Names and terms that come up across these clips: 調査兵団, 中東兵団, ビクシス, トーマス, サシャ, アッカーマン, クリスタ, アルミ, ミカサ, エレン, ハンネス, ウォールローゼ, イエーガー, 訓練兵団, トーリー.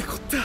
てこった。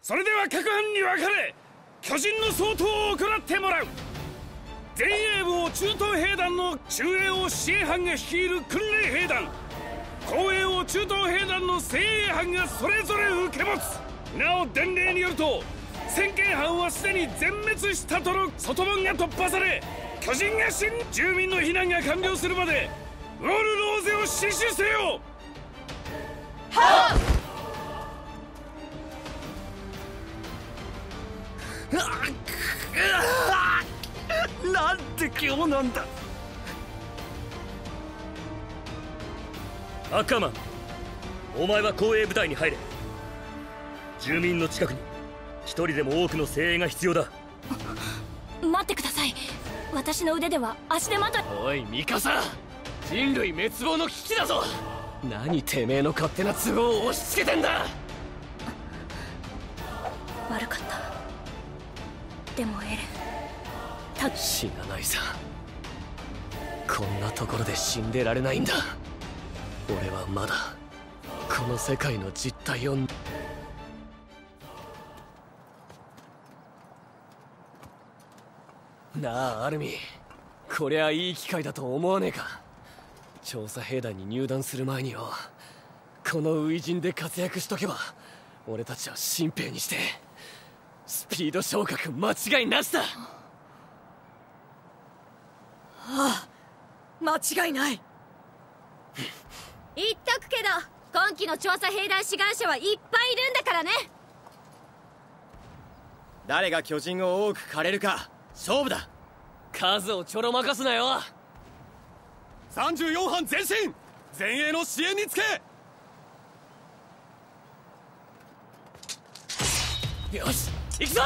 それでは各班に分かれ、巨人の掃討を行ってもらう。前衛部を中東兵団の中衛を支援班が率いる訓練兵団、後衛を中東兵団の精鋭班がそれぞれ受け持つ。なお伝令によると、先見班はすでに全滅したとの外門が突破され、巨人が死ん、住民の避難が完了するまでウォールローゼを死守せよ。はっ。なんて今日なんだ。アッカーマン、お前は後衛部隊に入れ。住民の近くに一人でも多くの精鋭が必要だ。待ってください、私の腕では足でまた。おいミカサ、人類滅亡の危機だぞ。何てめえの勝手な都合を押し付けてんだ。悪かった。でもエレン、死なないさ。こんなところで死んでられないんだ。俺はまだこの世界の実態を。なあアルミ、こりゃいい機会だと思わねえか。調査兵団に入団する前によ、この初陣で活躍しとけば俺たちは新兵にしてスピード昇格間違いなしだ。ああ、間違いない。言っとくけど、今期の調査兵団志願者はいっぱいいるんだからね。誰が巨人を多く狩れるか勝負だ。数をちょろまかすなよ。34班前進、前衛の支援につけ。よし行くぞ。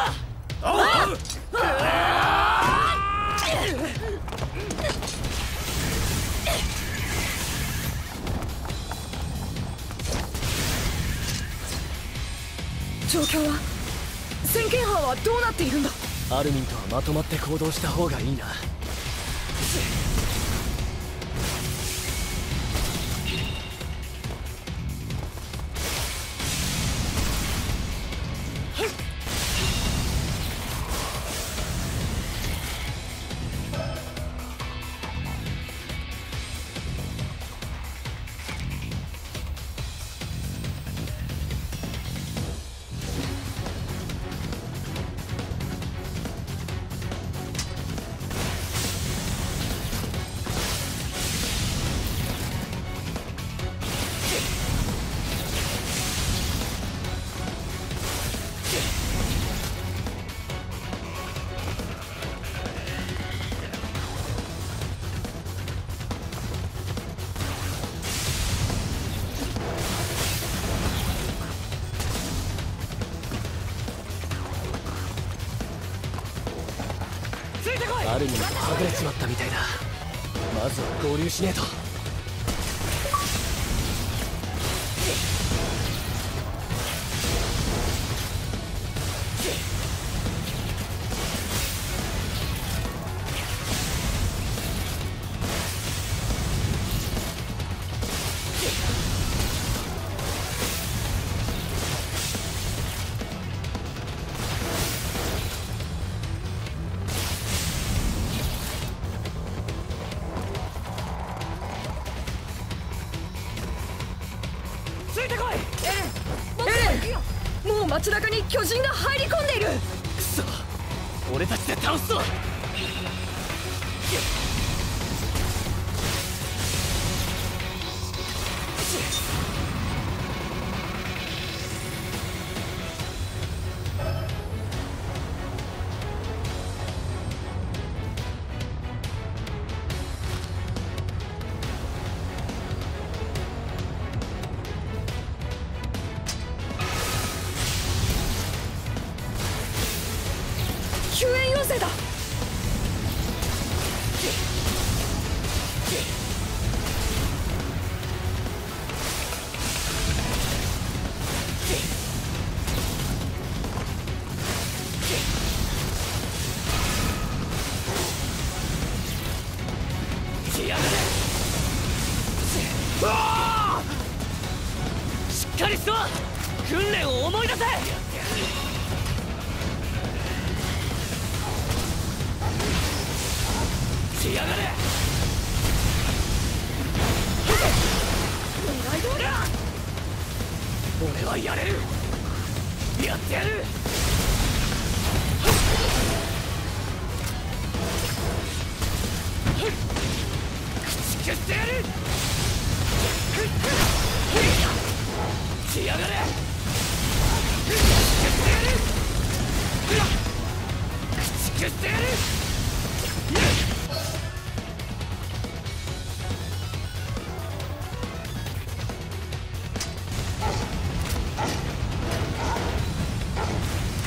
状況は、先見班はどうなっているんだ。アルミンとはまとまって行動した方がいいな。アルミンがはぐれちまったみたいだ。まずは合流しねえと。街中に巨人が入り込んでいる。くそ、俺たちで倒すぞ。救援要請だ。 しっかりしろ！訓練を思い出せ！しやがれ！狙い通りだ！俺はやれる！やってやる！駆逐してやる！ しやがれ！駆逐してやる！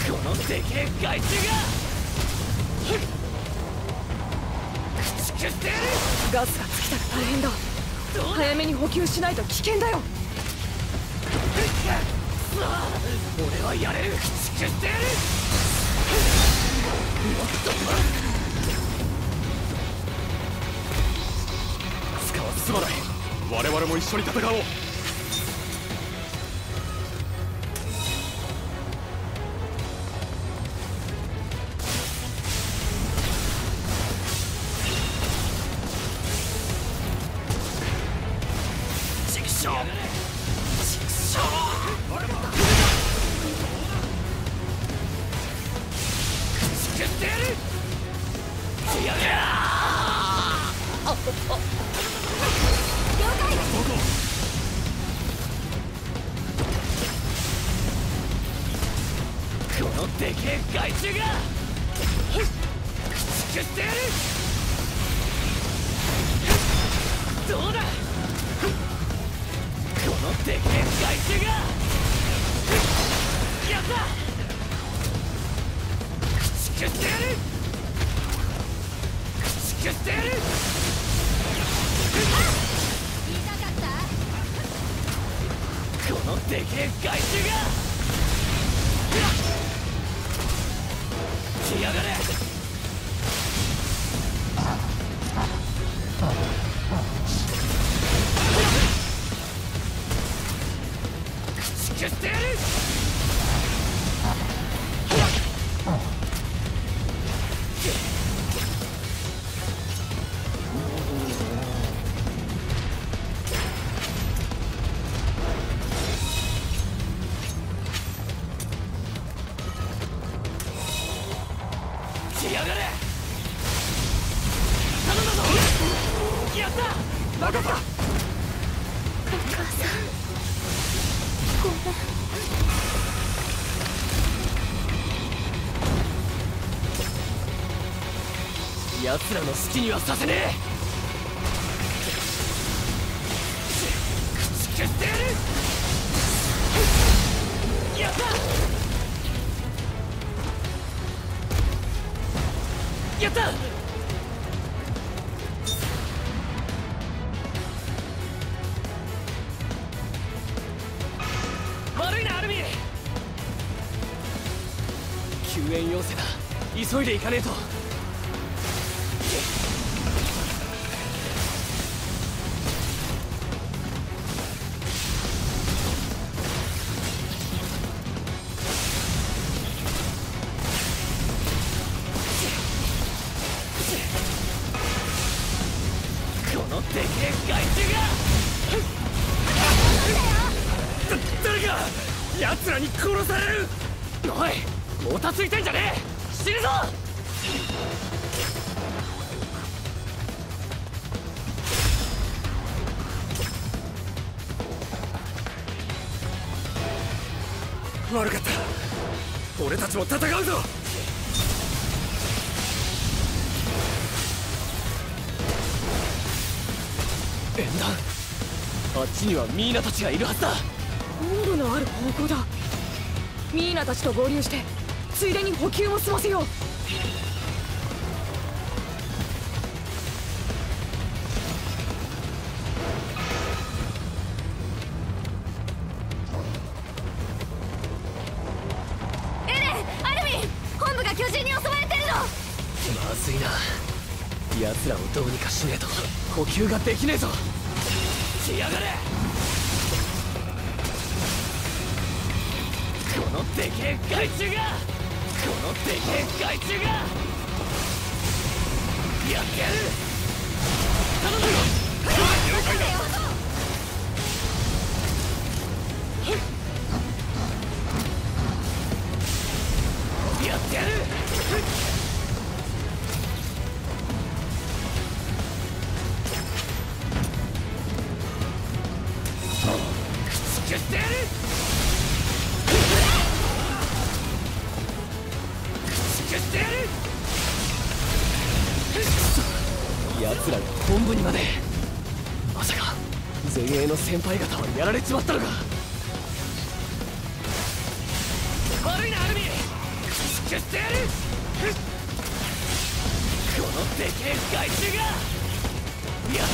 このでけえ害虫が！駆逐してやる！ガスが尽きたら大変だ。早めに補給しないと危険だよ。 俺はやれる！駆逐してやる！もっと待つかはすまない。我々も一緒に戦おう。チクショー！チクショー！ このでけえ害虫が駆逐してやる！どうだ！このでけえ害虫がやった！駆逐してやる！駆逐してやる！このでけえ害虫が！ しやがれ！駆逐してやる！奴らの好きにはさせねえ！駆逐してやる！やった！やった！ 救援要請だ。急いで行かねえと。このでけえ害虫が！誰か奴らに殺される！おい！ もたついてんじゃねえ！死ぬぞ！悪かった。俺たちも戦うぞ。縁談、あっちにはミーナたちがいるはずだ。温度のある方向だ。ミーナたちと合流してついでに補給も済ませよう。奴らをどうにかしねえと呼吸ができねえぞ。来やがれ。このでけえ害虫が、このでけえ害虫がやってやる。頼むよ。了解だ。やってやる。奴らが本部にまで。まさか前衛の先輩方はやられちまったのか。悪いなアルミ。駆逐してやる。このでけえ害虫がやってやる。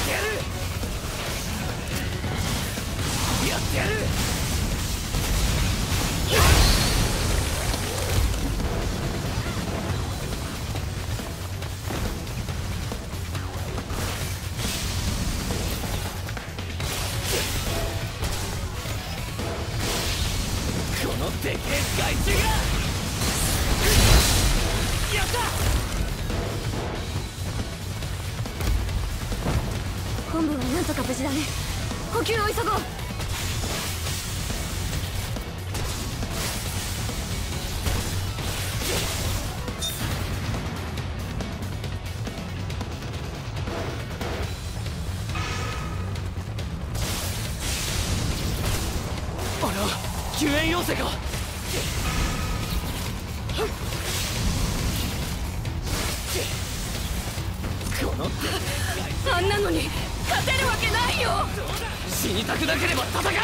やってやる。このでけえ害虫がやった。本部はなんとか無事だね。補給を急ごう。救援要請か。あんなのに勝てるわけないよ。死にたくなければ戦うんだ。やっ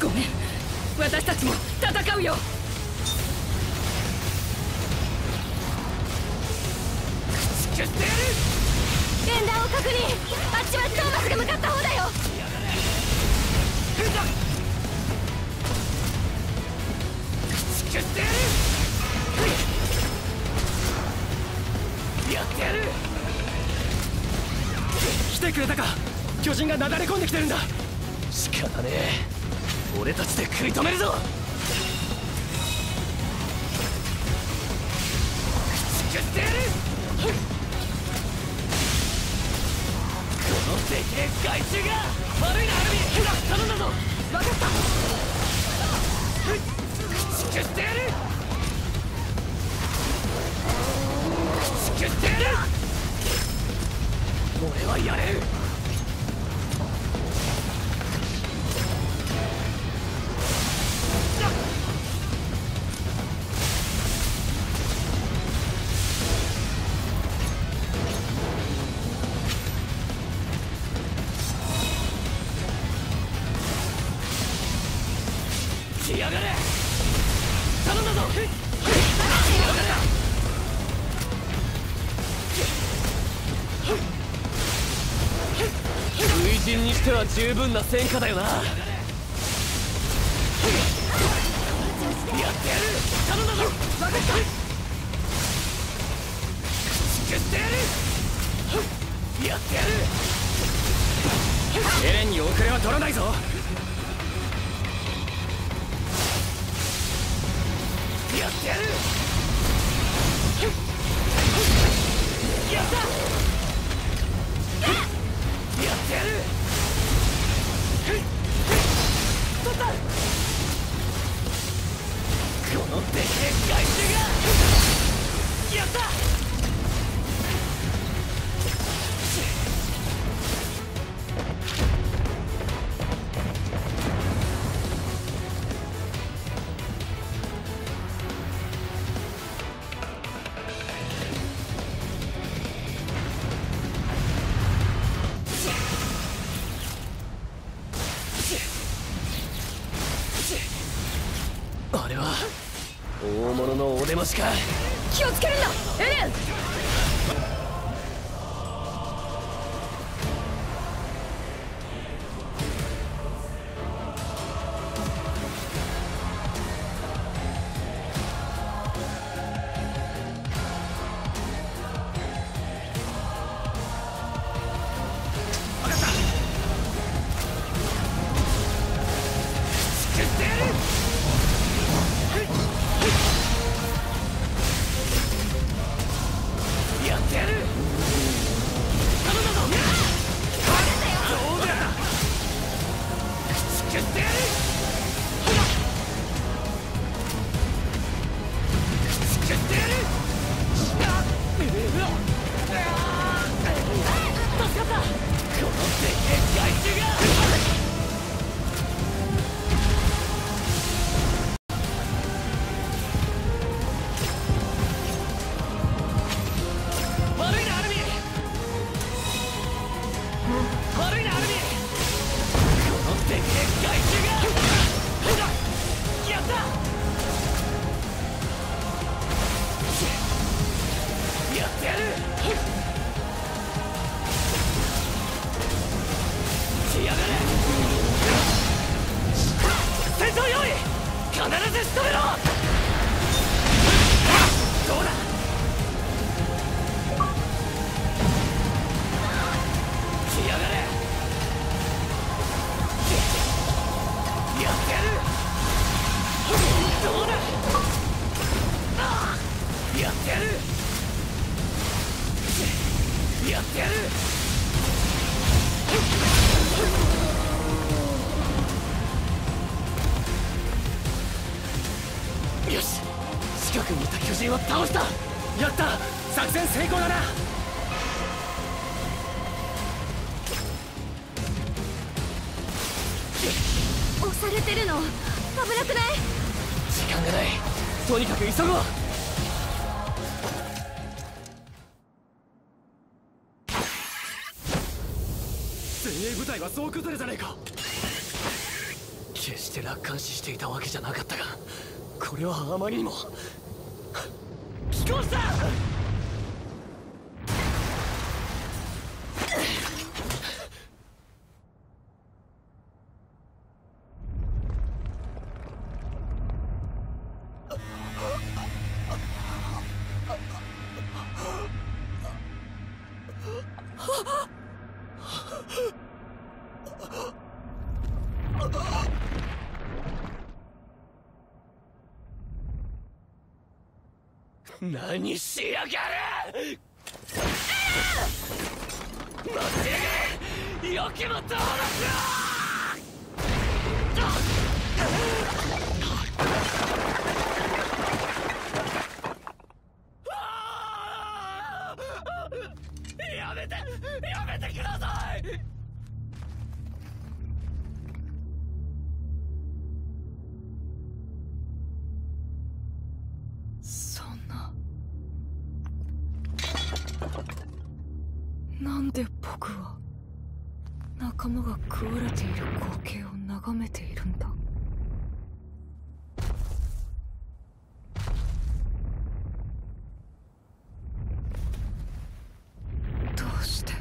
た。ごめん、私たちも戦うよ。連弾を確認。あっちはトーマスが向かった方だよ。やってやる。来てくれたか。巨人がなだれ込んできてるんだ。仕方ねえ、俺たちで食い止めるぞ。やってやる。でけえ害虫が悪いなアルミ。頼んだぞ。分かった。駆逐してやる。駆逐してやる。俺はやれる。やがれ。頼んだぞ。類人にしては十分な戦果だよな。やってやる。頼んだぞ。分かった。駆逐してやる。やってやる。エレンに遅れは取らないぞ。やってやる。やった。やってやる。取った。このでけえ害虫がや者のお出ましか。気をつけるんだエレン。よし、近くにいた巨人を倒した。やった、作戦成功だな。押されてるの危なくない？時間がない、とにかく急ごう。精鋭部隊は総崩れじゃねえか。決して楽観視していたわけじゃなかったが、これはあまりにも気功した。何しやがる！待て、よきもとやめて、やめてください。なんで僕は仲間が食われている光景を眺めているんだ。どうして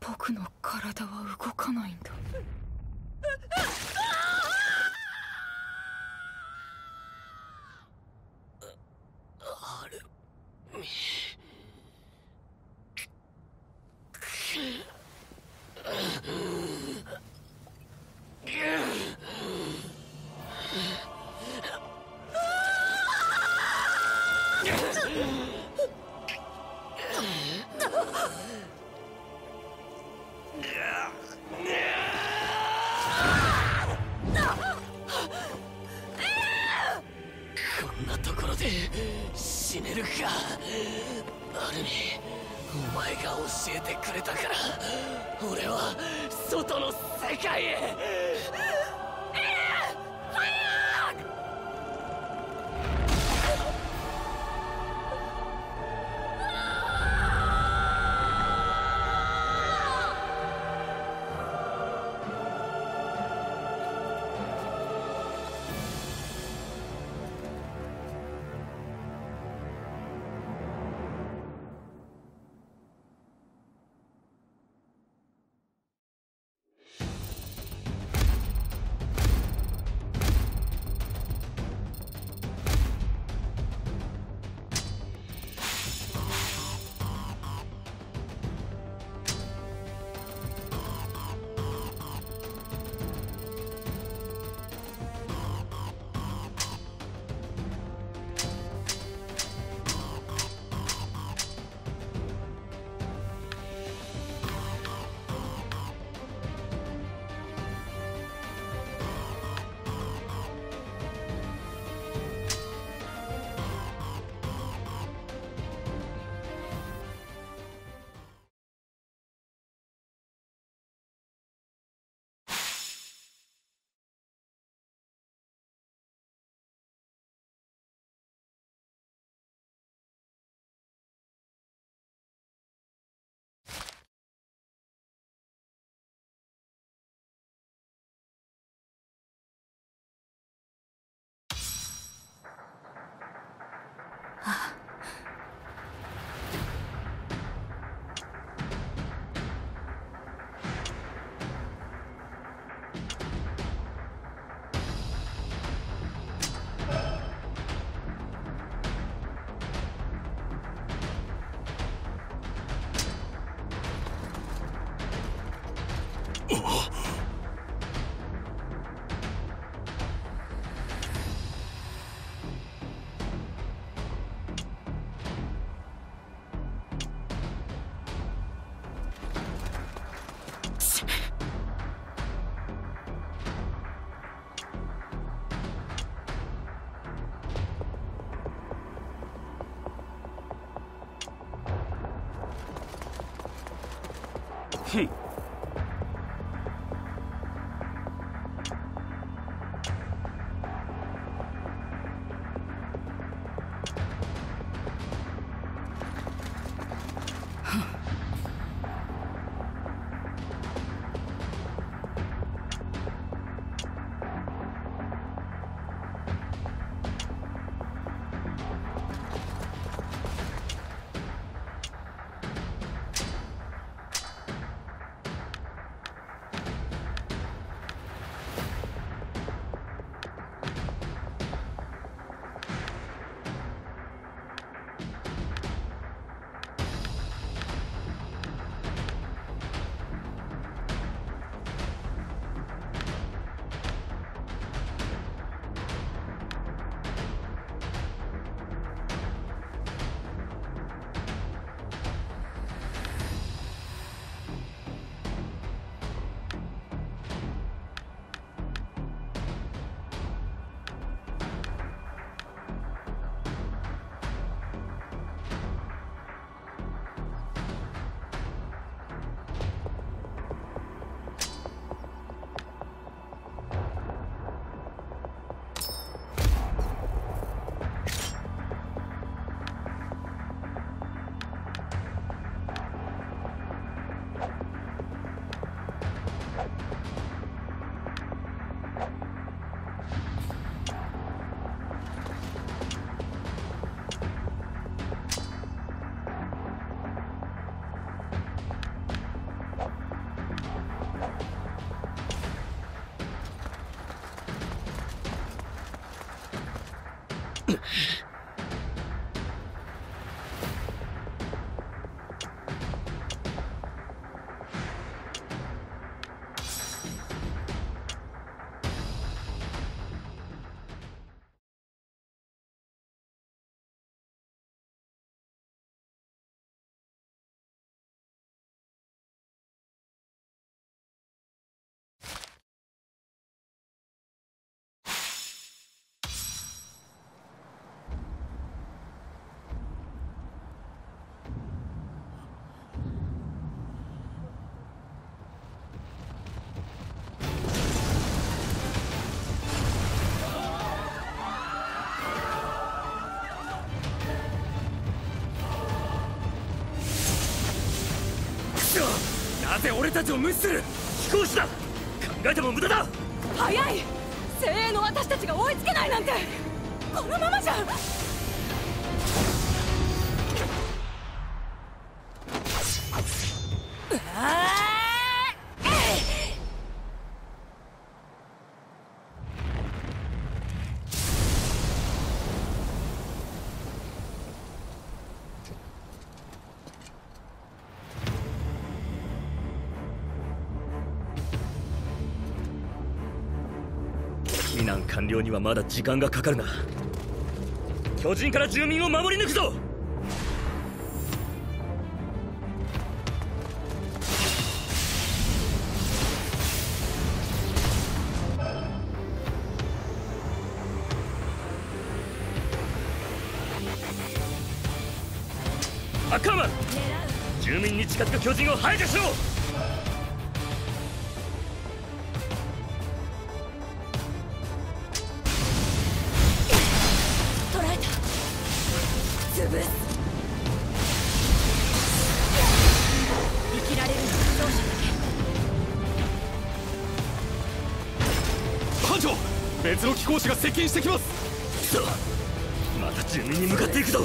僕の体は動かないんだ。死ねるか。アルミ、お前が教えてくれたから、俺は外の世界へ。He.なぜ俺たちを無視する？飛行士だ！考えても無駄だ！早い！精鋭の私たちが追いつけないなんてこのままじゃ！完了にはまだ時間がかかるな。巨人から住民を守り抜くぞ。アカンマン、住民に近づく巨人を排除しろ。別の機構士が接近してきます。くそ、また住民に向かっていくぞ。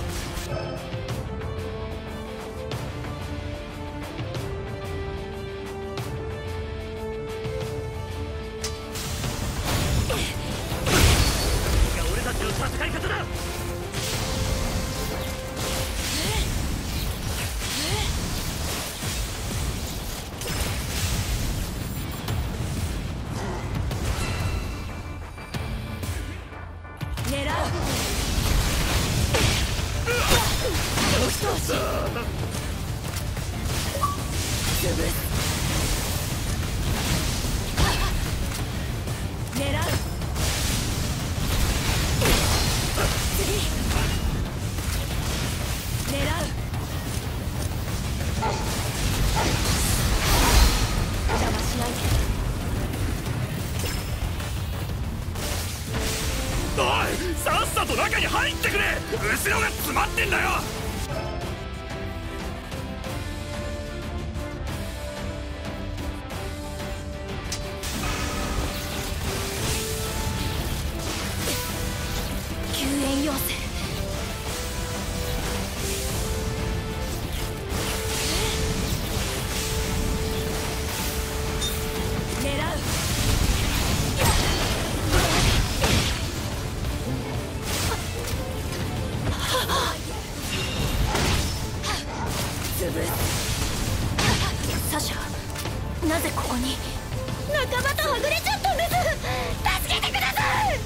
俺たちの戦い方だ。中に入ってくれ。後ろが詰まってんだよ。救援要請。サシャ、なぜここに？仲間とはぐれちゃったんです。助けてください。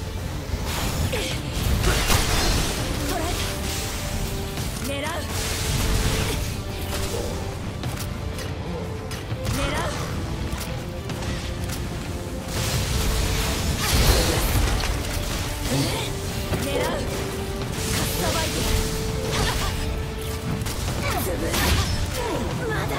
捕らえた。狙う。かっさばいてる。まだ。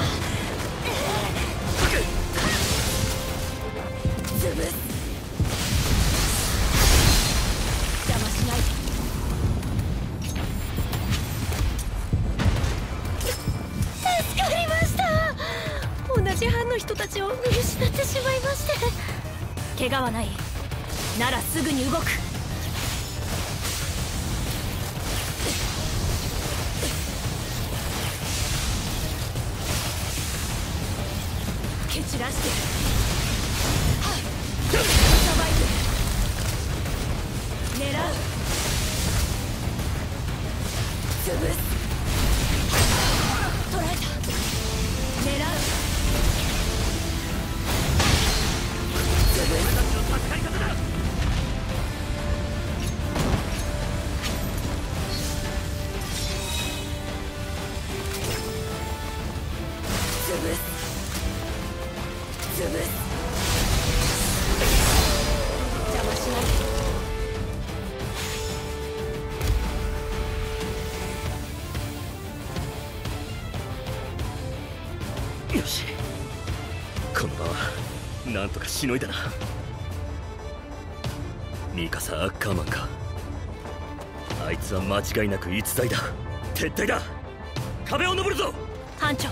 人たちを見失ってしまいまして。怪我はないならすぐに動く。蹴散らしてる。さばいてる。狙う。潰す。捕らえた。狙う。よし、この場はなんとかしのいだな。ミカサ・アッカーマンか。あいつは間違いなく逸材だ。撤退だ。壁を登るぞ。班長、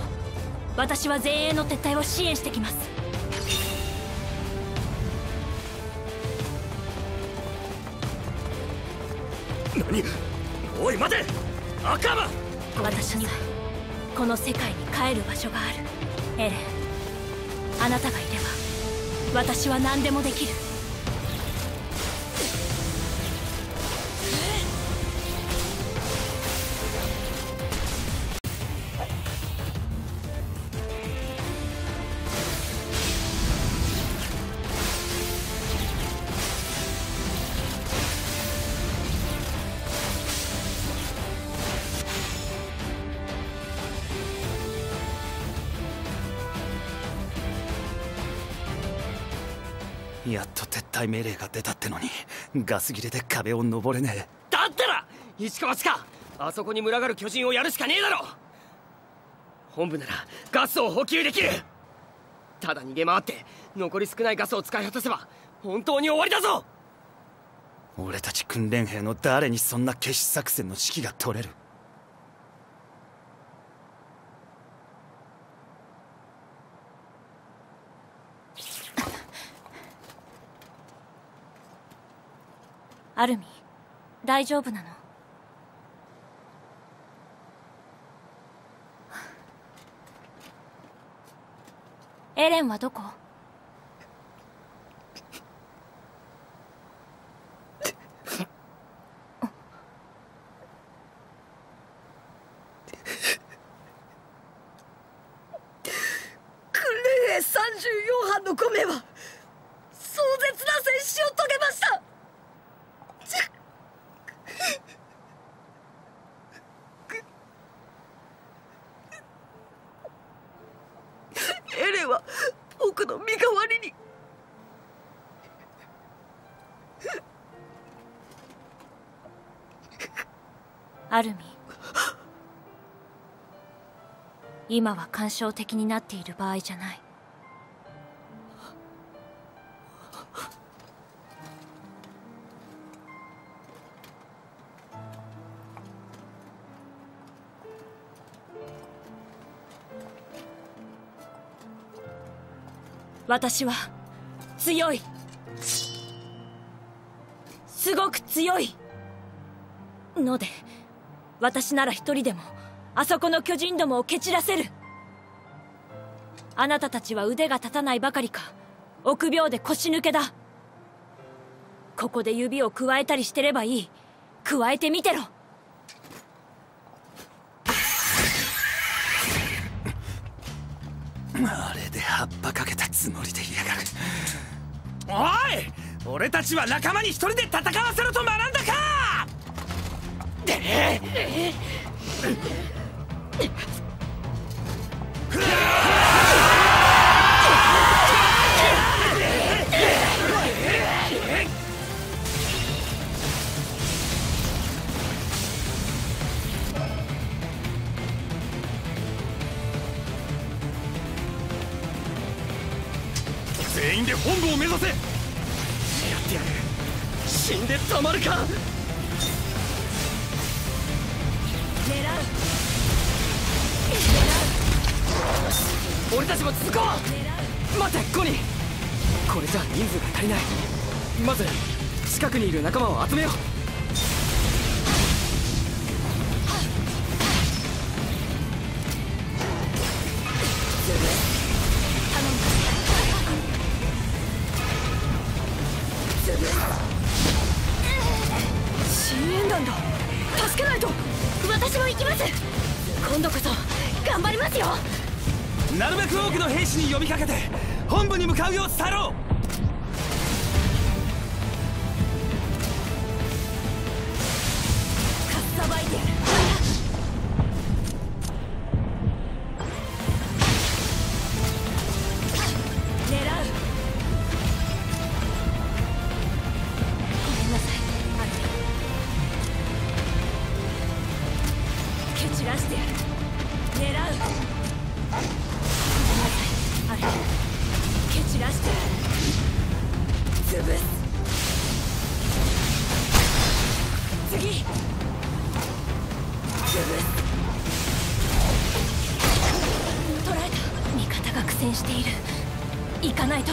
私は前衛の撤退を支援してきます。何？おい待て、アッカーマン。私にはこの世界に帰る場所がある。エレン、あなたがいれば私は何でもできる。やっと撤退命令が出たってのにガス切れで壁を登れねえ。だったら一か八か、あそこに群がる巨人をやるしかねえだろ。本部ならガスを補給できる。ただ逃げ回って残り少ないガスを使い果たせば本当に終わりだぞ。俺たち訓練兵の誰にそんな決死作戦の指揮が取れる。アルミ、大丈夫なの？エレンはどこ？訓練兵34班の5名は壮絶な戦死を遂げました。僕の身代わりに。アルミ、今は感傷的になっている場合じゃない。私は強い、すごく強いので、私なら一人でもあそこの巨人どもを蹴散らせる。あなたたちは腕が立たないばかりか臆病で腰抜けだ。ここで指をくわえたりしてればいい。くわえてみてろ。あれで葉っぱかけたつもりでいやがる。おい、俺たちは仲間に一人で戦わせろと学んだか。全員で本部を目指せ。やってやる。死んでたまるか。狙う。俺たちも続こう。待て、コニー。これじゃ人数が足りない。まず近くにいる仲間を集めよう。今度こそ頑張りますよ。なるべく多くの兵士に呼びかけて本部に向かうよう伝えろ。かっさばいてやる。狙う。ごめんなさい、あれ蹴散らしてやる。狙う。ごめんなさい、あれ蹴散らして潰す。次、潰す。捕らえた。味方が苦戦している。行かないと。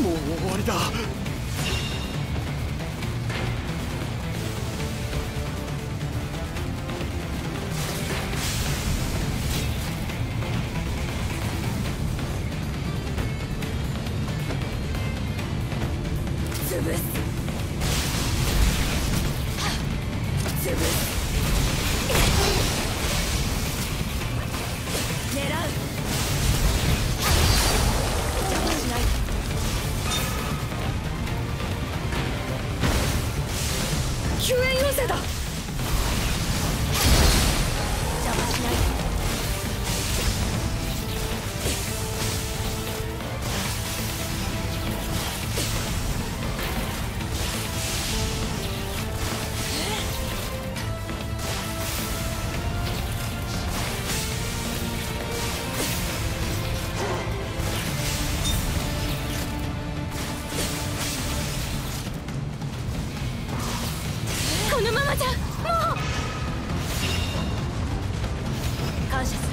もう終わりだ。潰す。感謝する。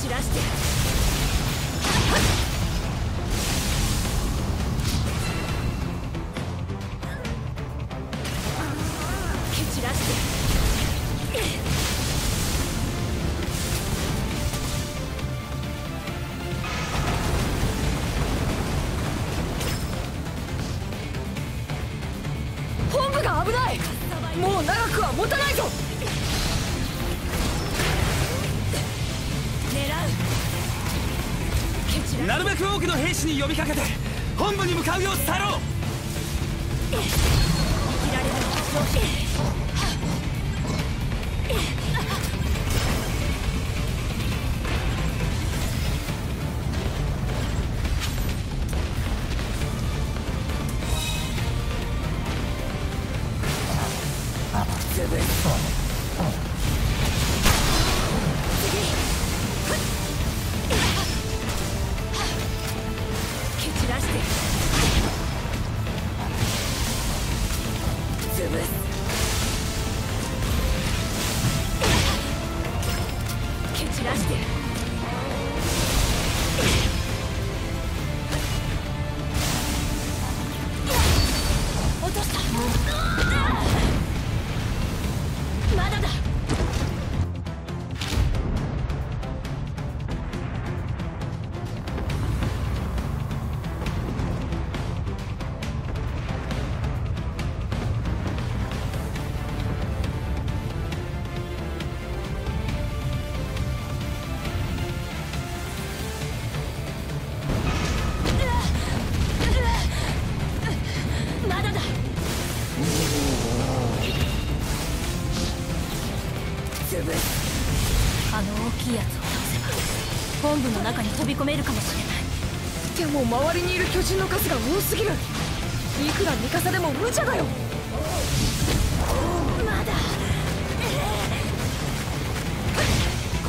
潰す。 に呼びかけて本部に向かうよう去ろう。 周りにいる巨人の数が多すぎる。いくらミカサでも無茶だよ。まだ、ご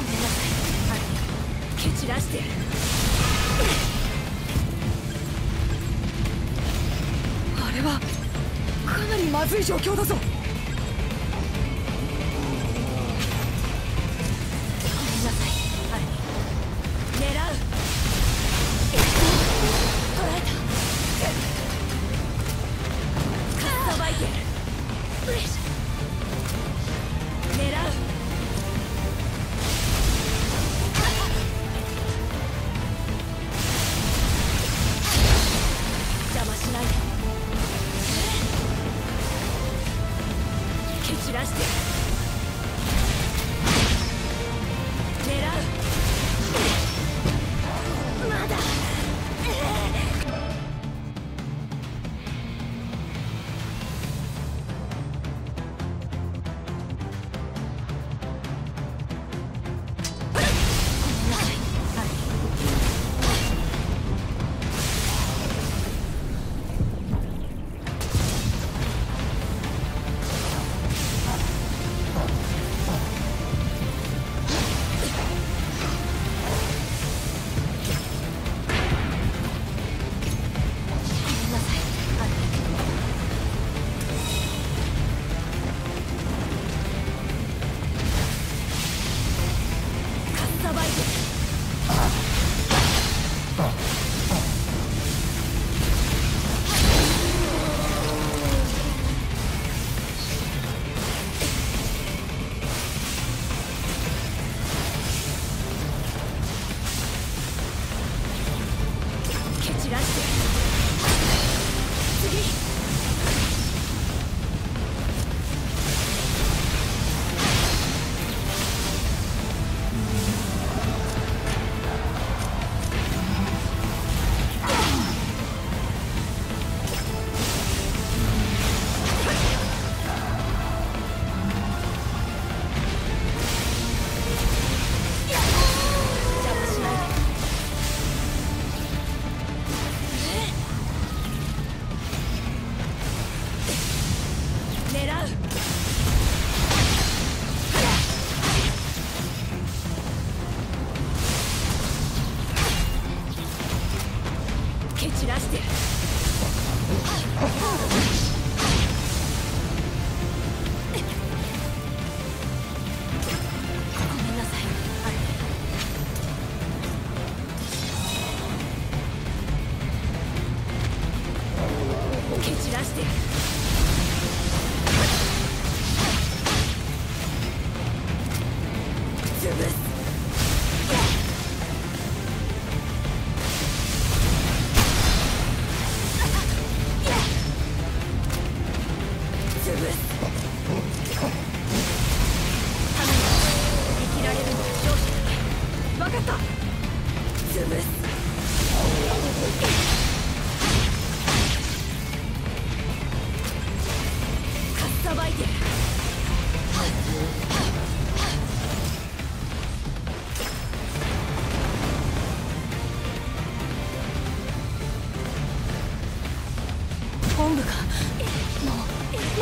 めんなさい、蹴散らしてやる。あれはかなりまずい状況だぞ。 邪魔しない。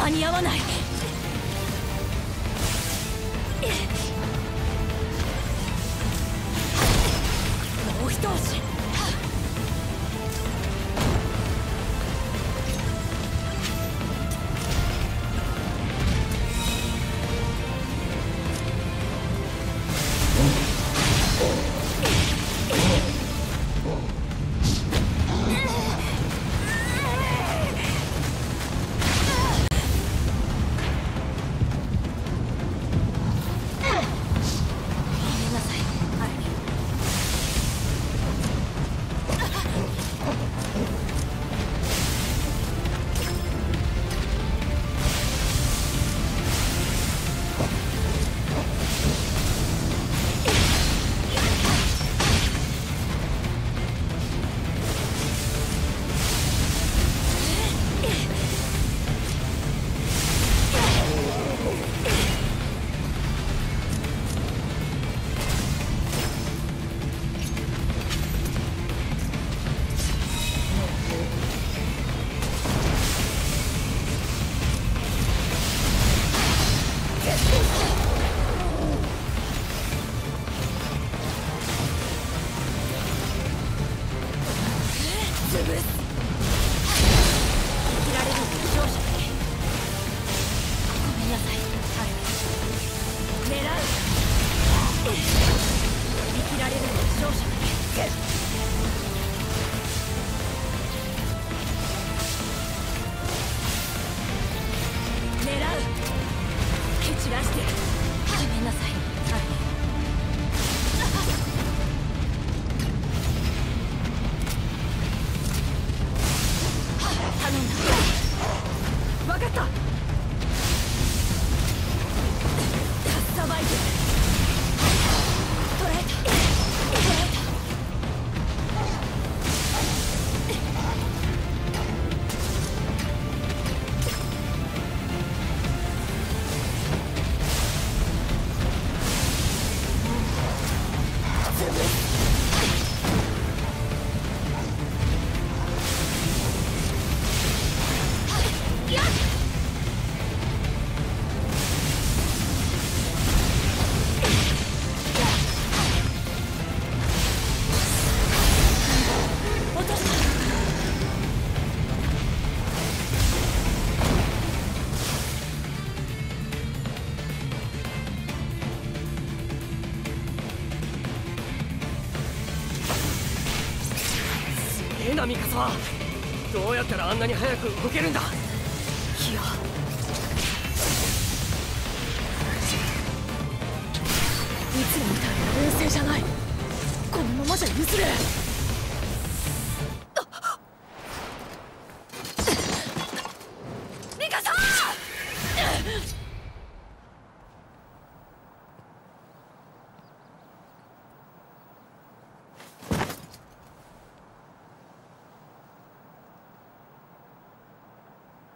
間に合わない。もう一押し。ミカサ、どうやったらあんなに早く動けるんだ。いや、いつもみたいな冷静じゃない。このままじゃ譲れ。ミカサ、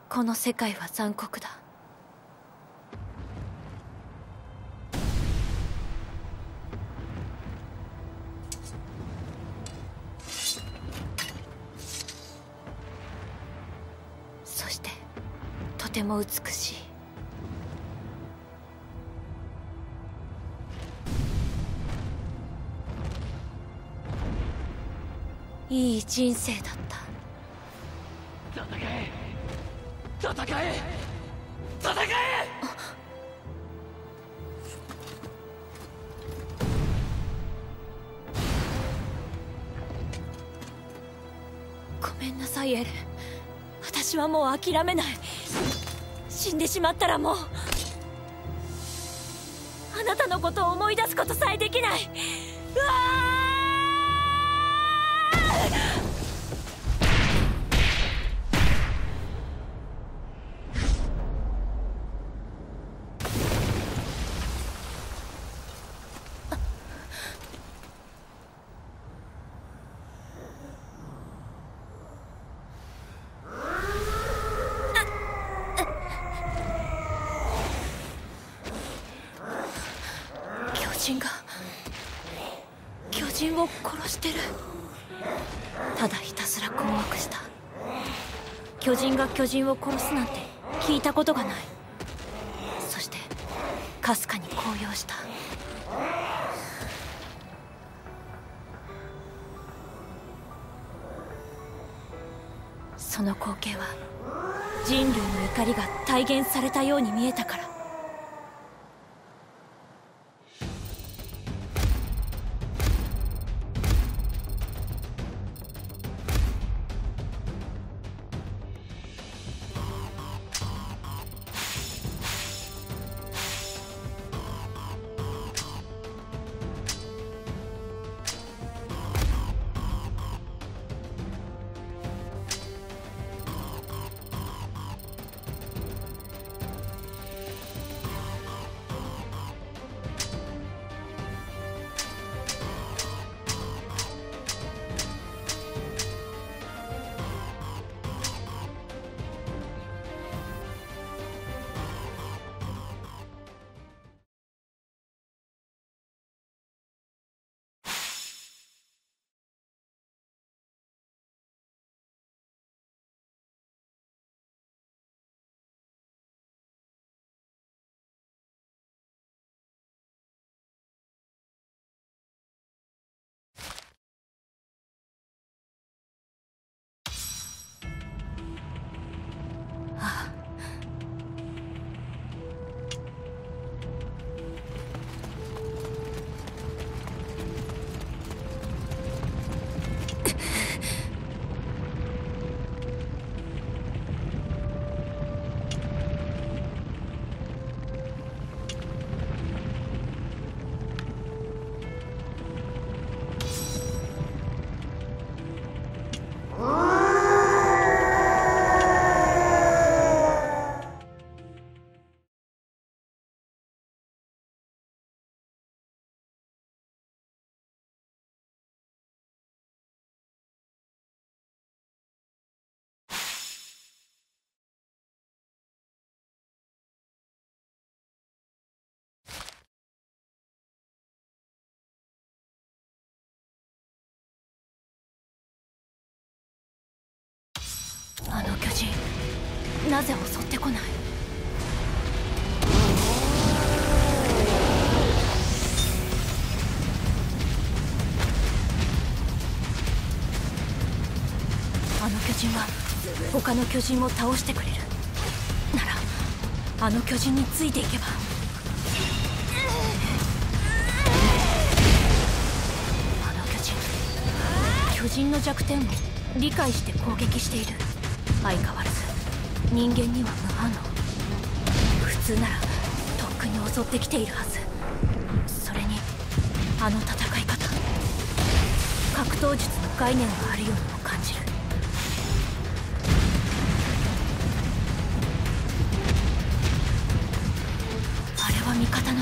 この世界は残酷だ。そしてとても美しい。いい人生だった。戦え！ごめんなさいエレン、私はもう諦めない。死んでしまったらもうあなたのことを思い出すことさえできない。うわあ！巨人を殺してる。ただひたすら困惑した。巨人が巨人を殺すなんて聞いたことがない。そしてかすかに高揚した。その光景は人類の怒りが体現されたように見えたから。あの巨人、なぜ襲ってこない？あの巨人は他の巨人を倒してくれる。ならあの巨人についていけば。あの巨人の弱点を理解して攻撃している。相変わらず人間には無反応。普通ならとっくに襲ってきているはず。それにあの戦い方、格闘術の概念があるようにも感じる。あれは味方の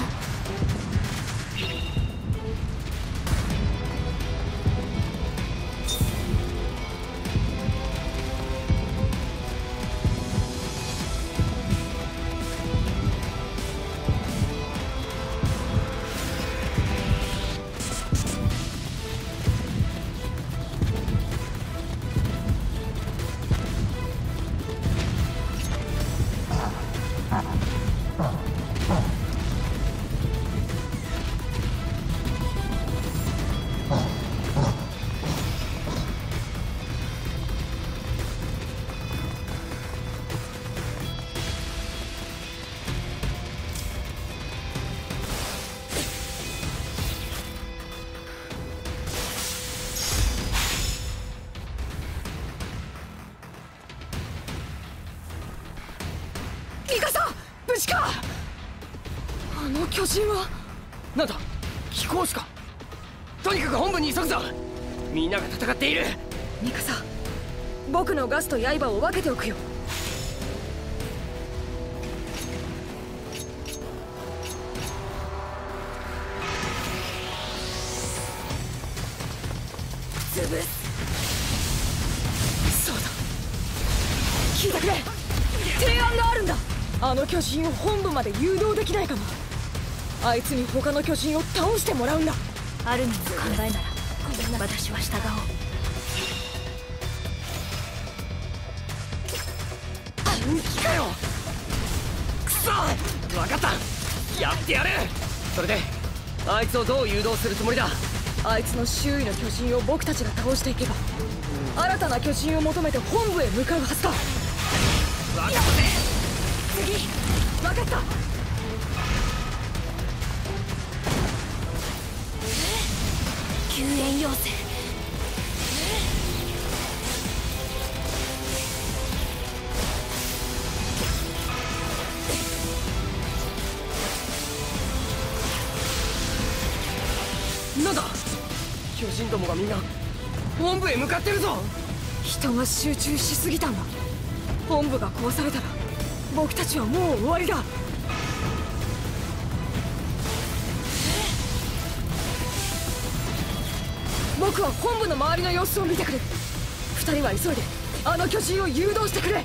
巨人はなんだ、貴公子か。とにかく本部に急ぐぞ。みんなが戦っている。ミカサ、僕のガスと刃を分けておくよ。潰す。そうだ、聞いてくれ。提案があるんだ。あの巨人を本部まで誘導できないかも。あいつに他の巨人を倒してもらうんだ。アルミンの考えなら私は従おう。本気かよ。くそ、分かった、やってやる。それであいつをどう誘導するつもりだ。あいつの周囲の巨人を僕たちが倒していけば、新たな巨人を求めて本部へ向かうはずだ。分かったね。次、分かった。救援要請。なんだ、巨人どもがみんな本部へ向かってるぞ。人が集中しすぎたんだ。本部が壊されたら僕たちはもう終わりだ。僕は本部の周りの様子を見てくる。2人は急いであの巨人を誘導してくれ。狙う。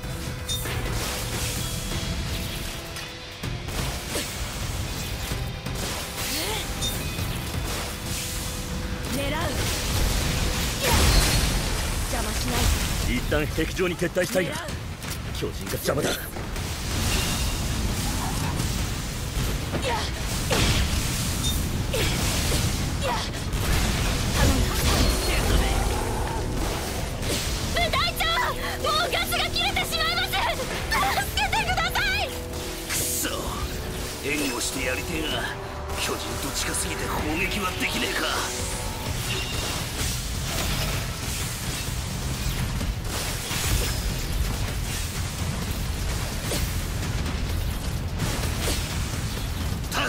邪魔しない。一旦壁上に撤退したいが、巨人が邪魔だ。援護してやりてえが、巨人と近すぎて攻撃はできねえか。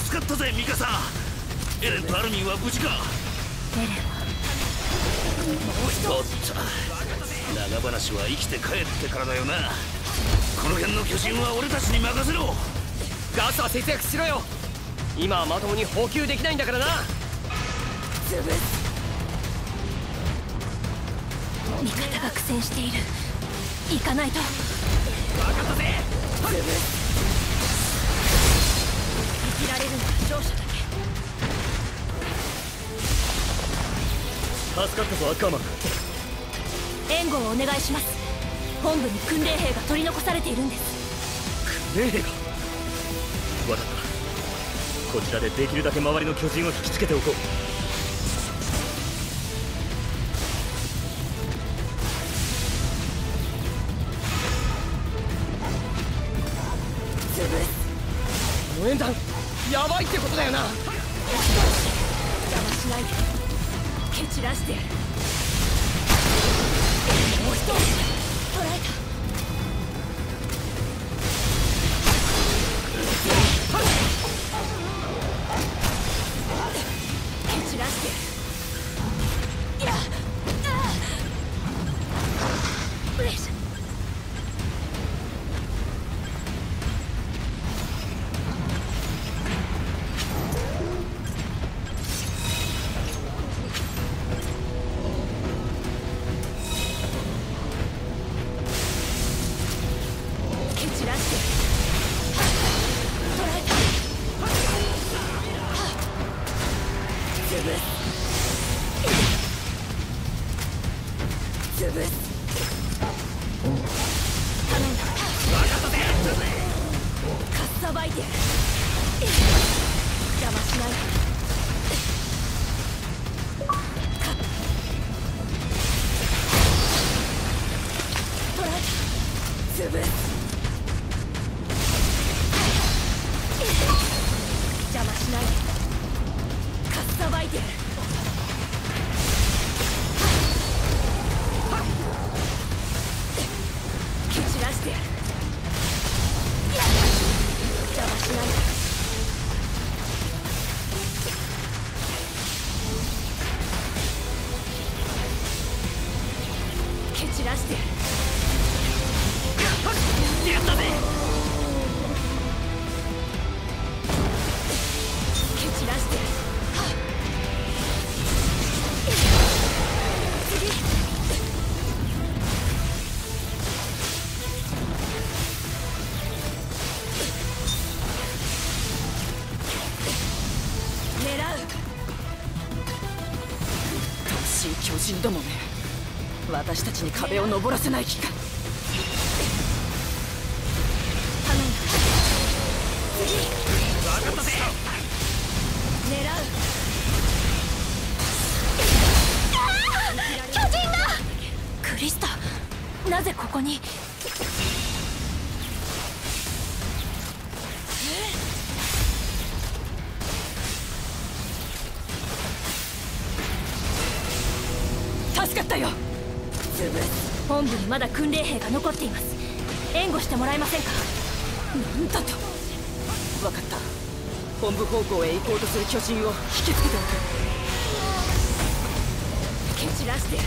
助かったぜミカサ。エレンとアルミンは無事か。エレンはおっと、長話は生きて帰ってからだよな。この辺の巨人は俺たちに任せろ。ガスは節約しろよ。今はまともに補給できないんだからな。潰す。味方が苦戦している。行かないと。分かったぜ。潰す。生きられるのは勝者だけ。助かったぞアッカーマン。援護をお願いします。本部に訓練兵が取り残されているんです。訓練兵が。わかった。こちらでできるだけ周りの巨人を引きつけておこう。応援団やばいってことだよな。邪魔しないで蹴散らしてやる。もう一人捕らえた。出してやったぜ。蹴散らして次。 巨人どもめ、私たちに壁を登らせない気か。頼む。次。分かったぜ。狙う。巨人が。クリスタ、なぜここに？本部にまだ訓練兵が残っています。援護してもらえませんか。なんだと。分かった。本部方向へ行こうとする巨人を引きつけておく。蹴散らして。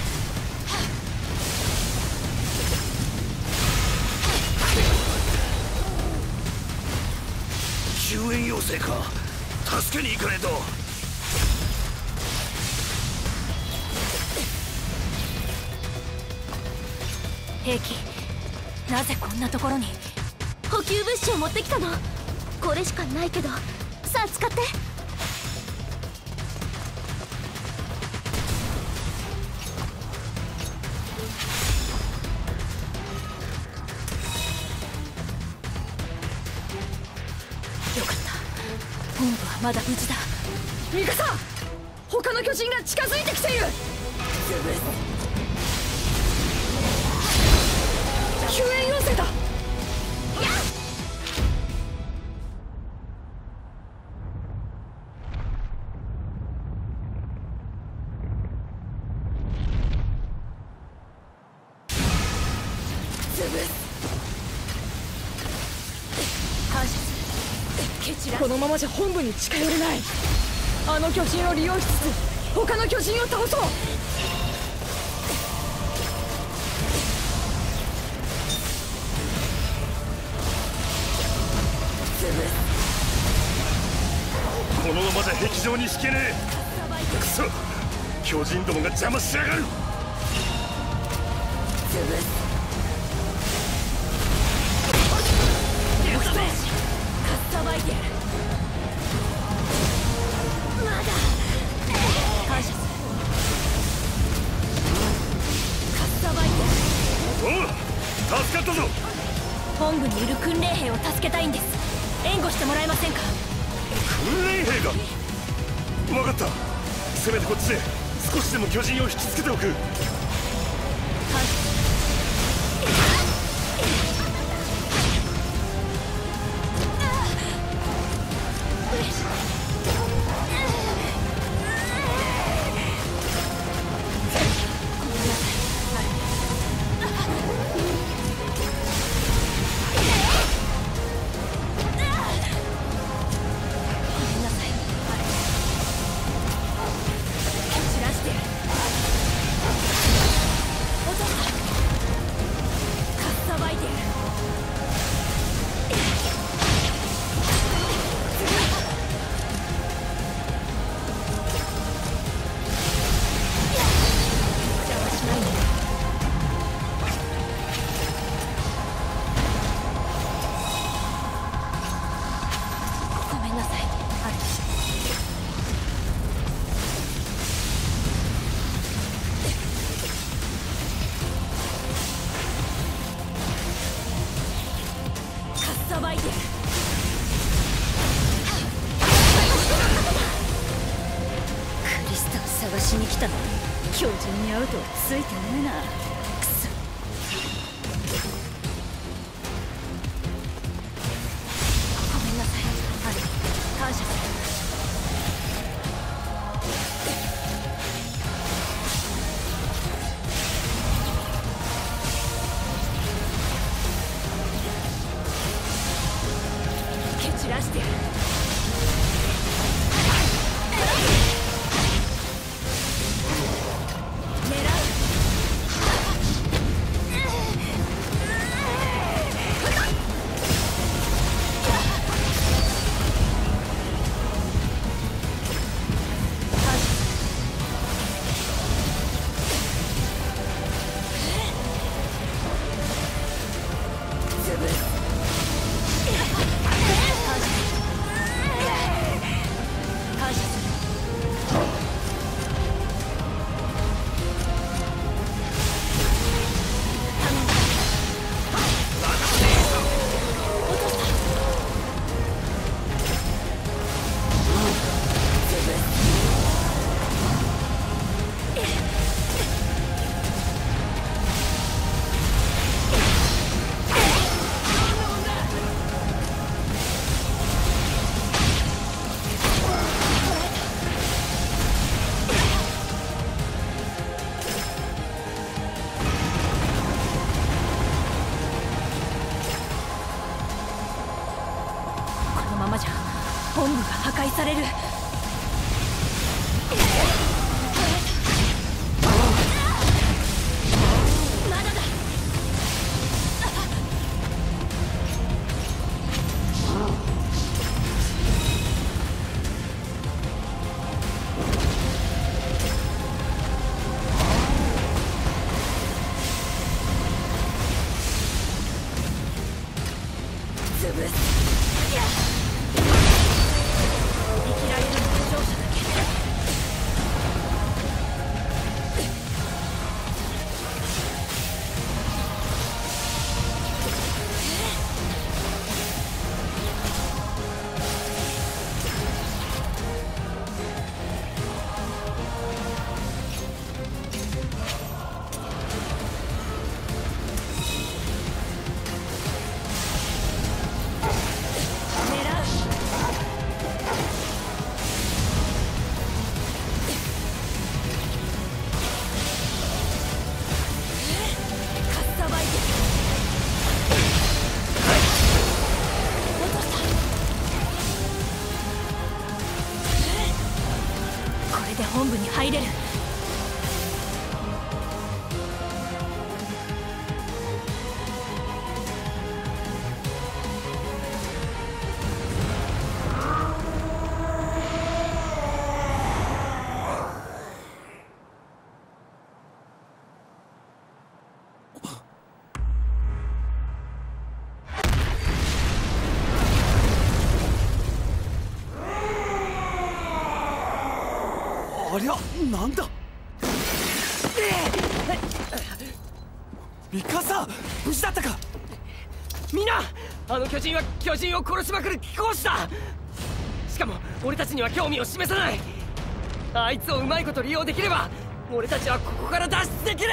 救援要請か。助けに行かねえと。 兵器、なぜこんなところに。補給物資を持ってきたの。これしかないけど、さあ使って。よかった、本部はまだ無事だ。ミカサ、他の巨人が近づいてきている。 救援要請だ。このままじゃ本部に近寄れない。あの巨人を利用しつつ他の巨人を倒そう。 このままじゃ壁上に引けねえ。くそ、巨人どもが邪魔しやがる。おう、助かったぞ。本部にいる訓練兵を助けたいんです。援護してもらえませんか。 訓練兵が。分かった、せめてこっちで少しでも巨人を引きつけておく。ついてねえな。くそ。ごめんなさい。あれ、感謝する。蹴散らして。される。本部に入れる。ありゃ、なんだ。ミカサ、無事だったか。みんな、あの巨人は巨人を殺しまくる貴公子だ。しかも俺たちには興味を示さない。あいつをうまいこと利用できれば俺たちはここから脱出できる。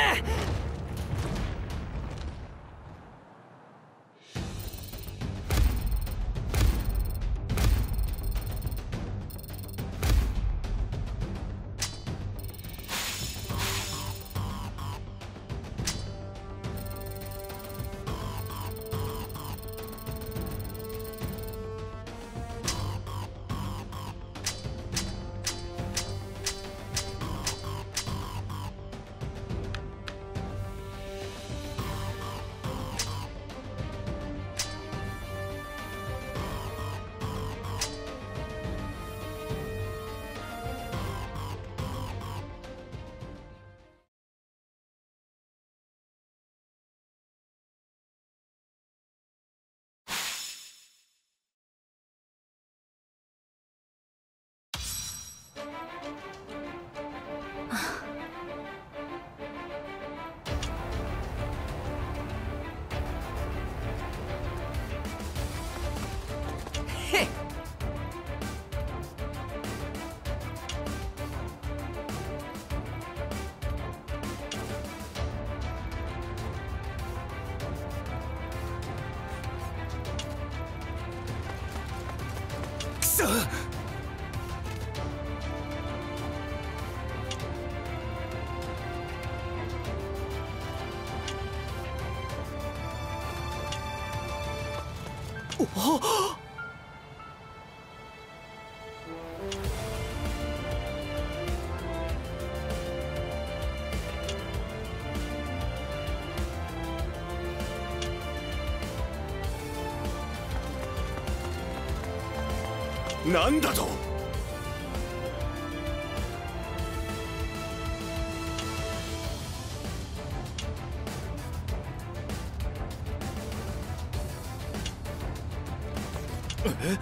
おっ、なんだと。え？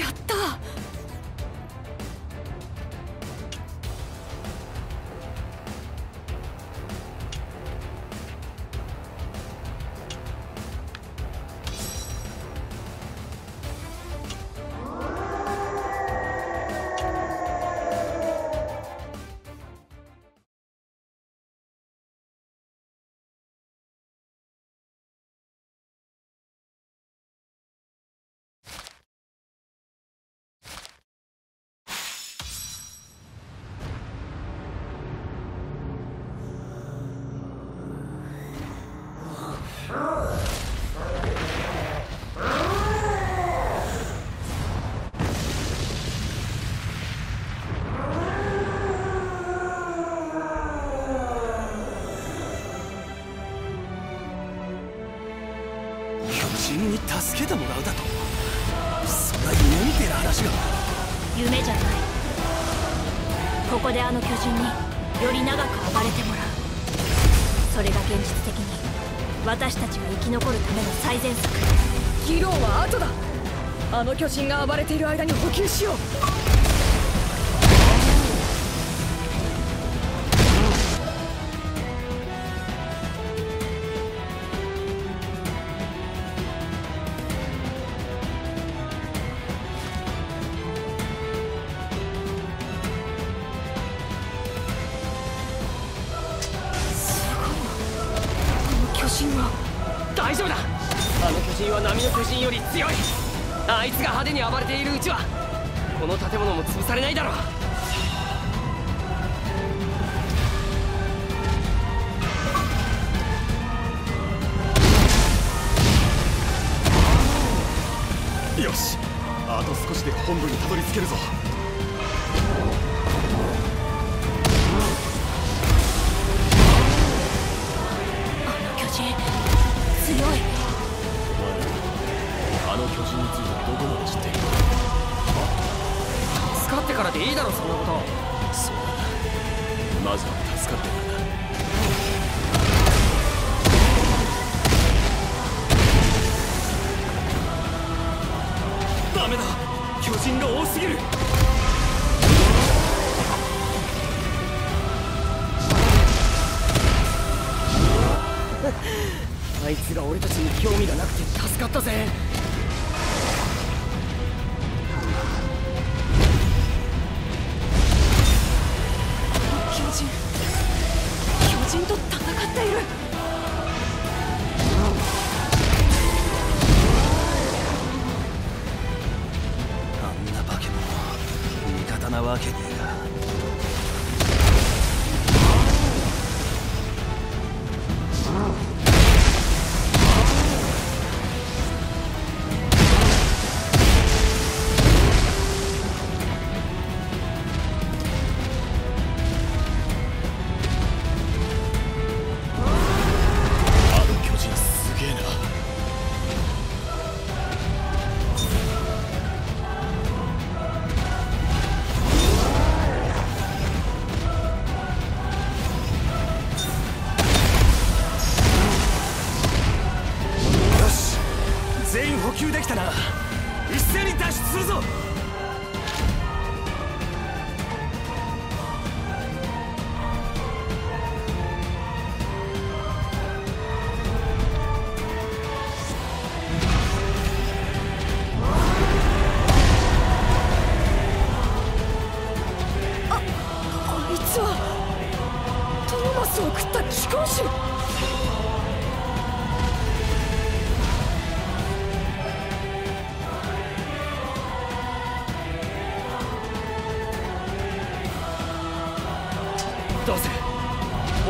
やった助けてもらうだと、そんな夢みてえな話が。夢じゃない。ここであの巨人により長く暴れてもらう。それが現実的に私たちが生き残るための最善策。議論は後だ。あの巨人が暴れている間に補給しよう。大丈夫だ。あの巨人は波の巨人より強い。あいつが派手に暴れているうちはこの建物も潰されないだろう。よし、あと少しで本部にたどり着けるぞ。いいだろ、そんなこと。そうだ、まずは助かってからだ。ダメだ、巨人が多すぎる。あいつが俺たちに興味がなくて助かったぜ。巨人と戦っている。あんな化け物味方なわけねえが。一斉に脱出するぞ。あいつはトーマスを食った機関士。どうする？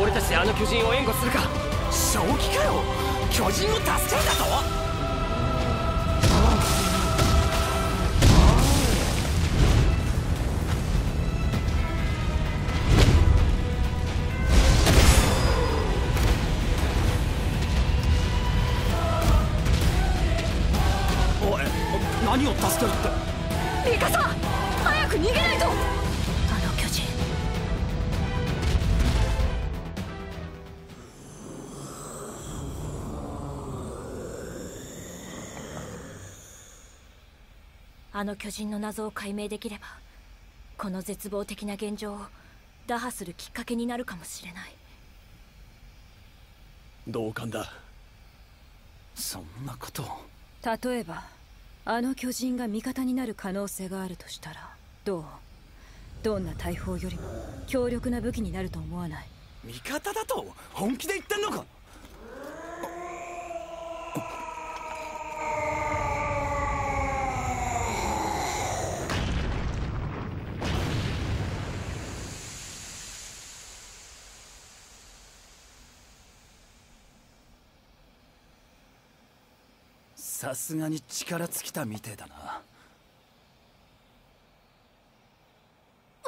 俺たちであの巨人を援護するか。正気かよ。巨人を助けるだと。おい、何を助けるって。ミカサ、早く逃げないと。あの巨人の謎を解明できれば、この絶望的な現状を打破するきっかけになるかもしれない。同感だ。そんなことを。例えばあの巨人が味方になる可能性があるとしたらどう？どんな大砲よりも強力な武器になると思わない？味方だと本気で言ってんのか？さすがに力尽きたみてえだな。あ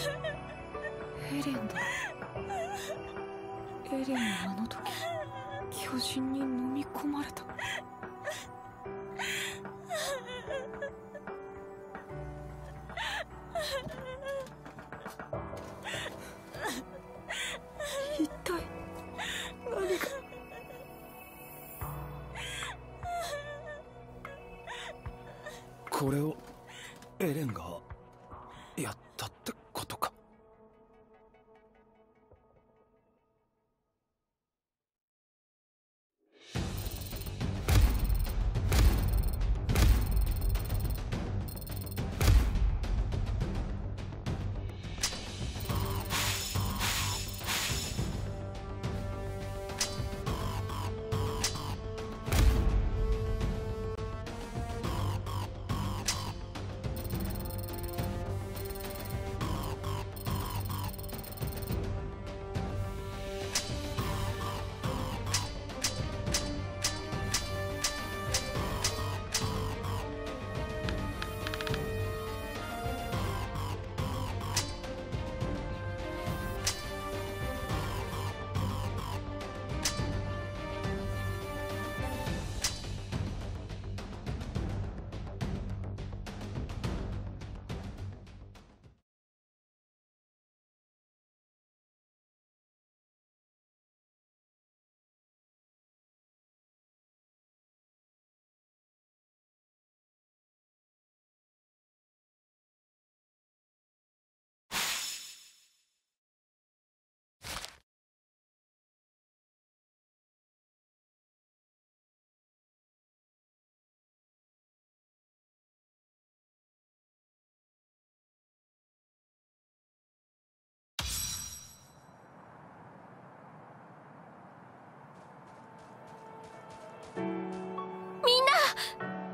っ、これをエレンがやったってことか。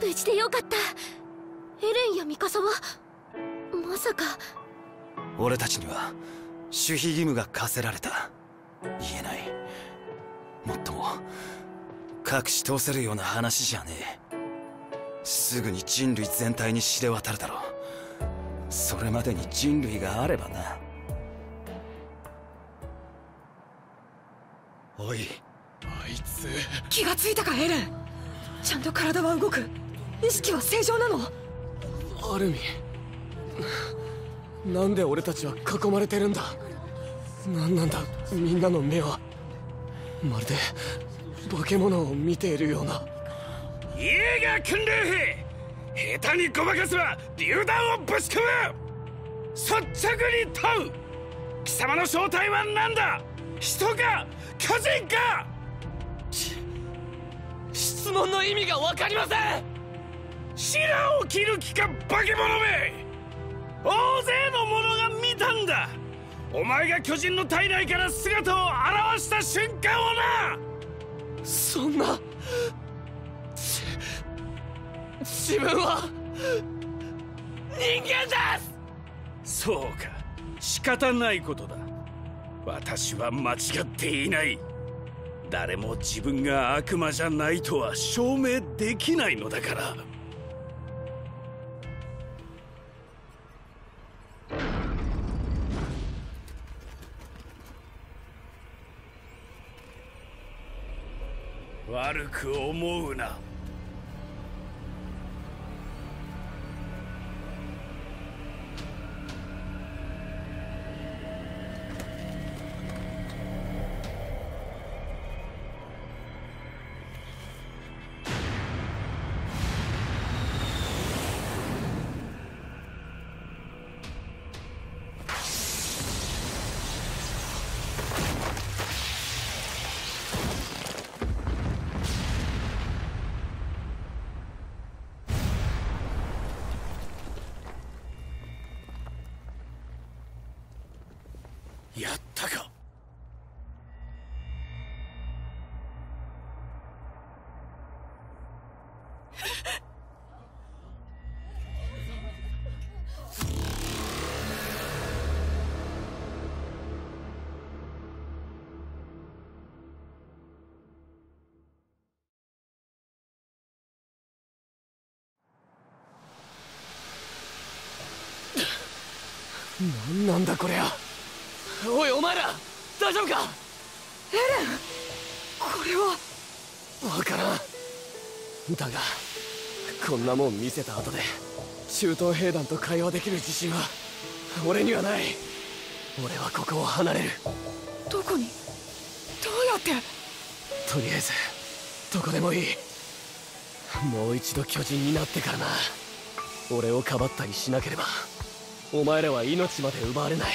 無事でよかった。エレンやミカサはまさか。俺たちには守秘義務が課せられた。言えない。もっとも隠し通せるような話じゃねえ。すぐに人類全体に知れ渡るだろう。それまでに人類があればな。おい、あいつ気がついたか。エレン、ちゃんと体は動く。意識は正常なの？アルミ、なんで俺たちは囲まれてるんだ。何なんだみんなの目は。まるで化け物を見ているような。イエーガー訓練兵、下手にごまかすは榴弾をぶち込む。率直に問う。貴様の正体は何だ？人か巨人か？質問の意味が分かりません。白を切る気か化け物め。大勢の者が見たんだ。お前が巨人の体内から姿を現した瞬間をな。そんな自分は人間です。そうか、仕方ないことだ。私は間違っていない。誰も自分が悪魔じゃないとは証明できないのだから。悪く思うな。やったか。なんだこりゃ。おいお前ら大丈夫か？エレン、これは分からん。だがこんなもん見せた後で中東兵団と会話できる自信は俺にはない。俺はここを離れる。どこに？どうやって？とりあえずどこでもいい。もう一度巨人になってからな。俺をかばったりしなければお前らは命まで奪われない。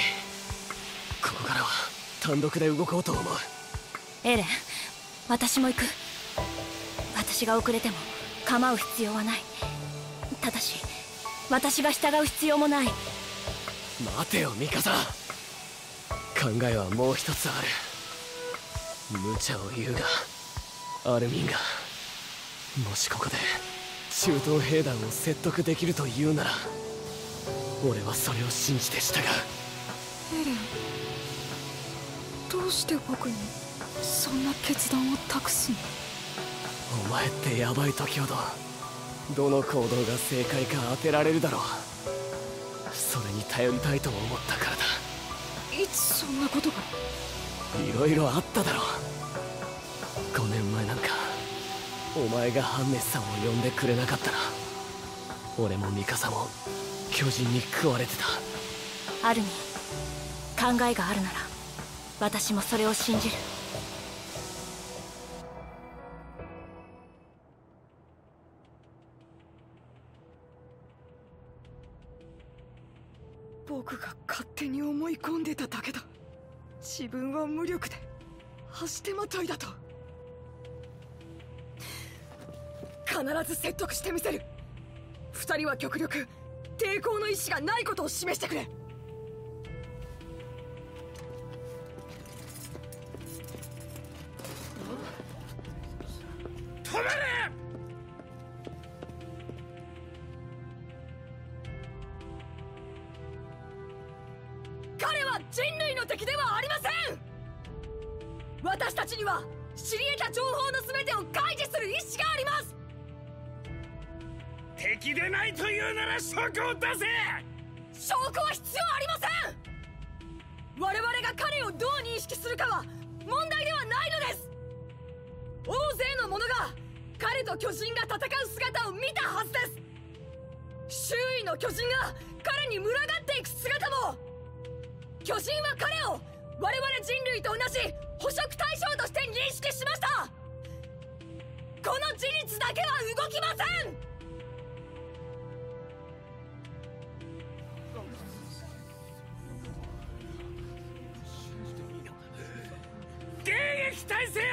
ここからは単独で動こうと思う。エレン、私も行く。私が遅れても構う必要はない。ただし私が従う必要もない。待てよミカサ。考えはもう一つある。無茶を言うがアルミンがもしここで中東兵団を説得できるというなら俺はそれを信じて従う。エレン、どうして僕にそんな決断を託すの？お前ってヤバい時ほどどの行動が正解か当てられるだろう。それに頼りたいと思ったからだ。いつそんなことが？いろいろあっただろう。5年前なんかお前がハンネスさんを呼んでくれなかったら俺もミカサも巨人に食われてた。アルミ、考えがあるなら私もそれを信じる。僕が勝手に思い込んでただけだ。自分は無力で足手まといだと。必ず説得してみせる。二人は極力抵抗の意思がないことを示してくれ。私たちには知り得た情報の全てを開示する意思があります。敵でないというなら証拠を出せ。証拠は必要ありません。我々が彼をどう認識するかは問題ではないのです。大勢の者が彼と巨人が戦う姿を見たはずです。周囲の巨人が彼に群がっていく姿も。巨人は彼を我々人類と同じ捕食対象として認識しました。この事実だけは動きません。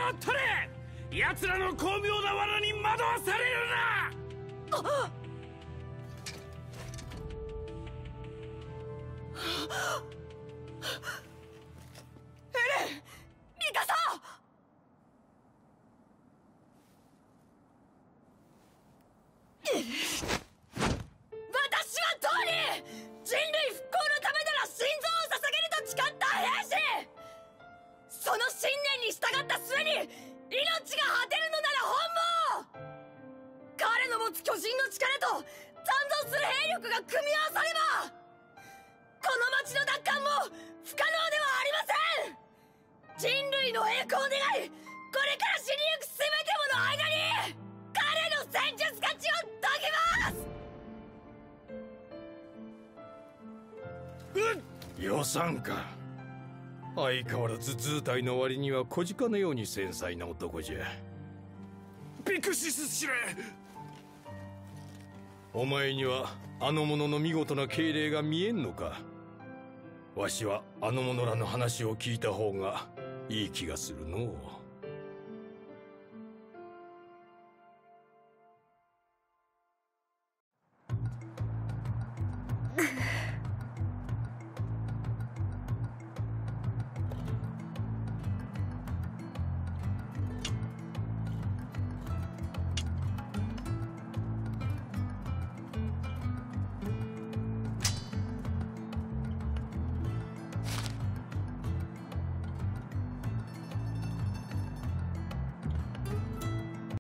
を取れ。奴らの巧妙な罠に惑わされるな。あっ、エレン、ミカサ！私はトーリー、人類復興のためなら心臓を捧げると誓った兵士。その信念に従った末に命が果てるのなら本望。彼の持つ巨人の力と残存する兵力が組み合わされば、この町の奪還も不可能ではありません。人類の栄光を願い、これから死にゆく全てもの間に彼の戦術勝ちを解きます。予算か。相変わらず図体の割には小鹿のように繊細な男じゃ。ビクシス司令、お前にはあの者の見事な敬礼が見えんのか。わしはあの者らの話を聞いた方がいい気がするのう。